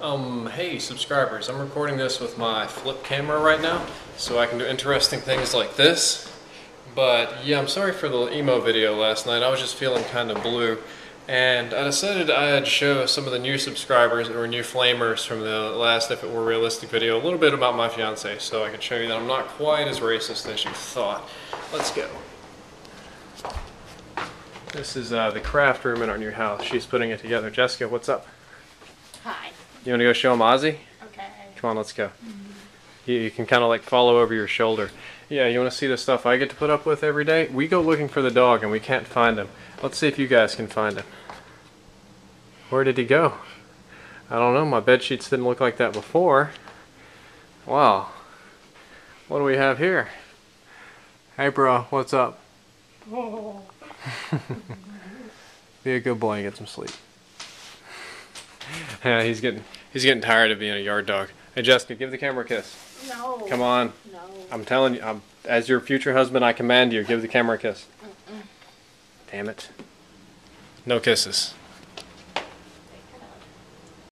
Hey subscribers, I'm recording this with my flip camera right now, so I can do interesting things like this. But yeah, I'm sorry for the emo video last night. I was just feeling kind of blue, and I decided I'd show some of the new subscribers or new flamers from the last If It Were Realistic video a little bit about my fiance, so I can show you that I'm not quite as racist as you thought. Let's go. This is the craft room in our new house. She's putting it together. Jessica, what's up? Hi. You want to go show him Ozzy? Okay. Come on, let's go. Mm-hmm. You can kind of like follow over your shoulder. Yeah, you want to see the stuff I get to put up with every day? We go looking for the dog and we can't find him. Let's see if you guys can find him. Where did he go? I don't know. My bed sheets didn't look like that before. Wow. What do we have here? Hey, bro. What's up? Oh. Be a good boy and get some sleep. Yeah, he's getting tired of being a yard dog. Hey, Jessica, give the camera a kiss. No. Come on. No. I'm telling you, as your future husband, I command you, give the camera a kiss. Damn it. No kisses.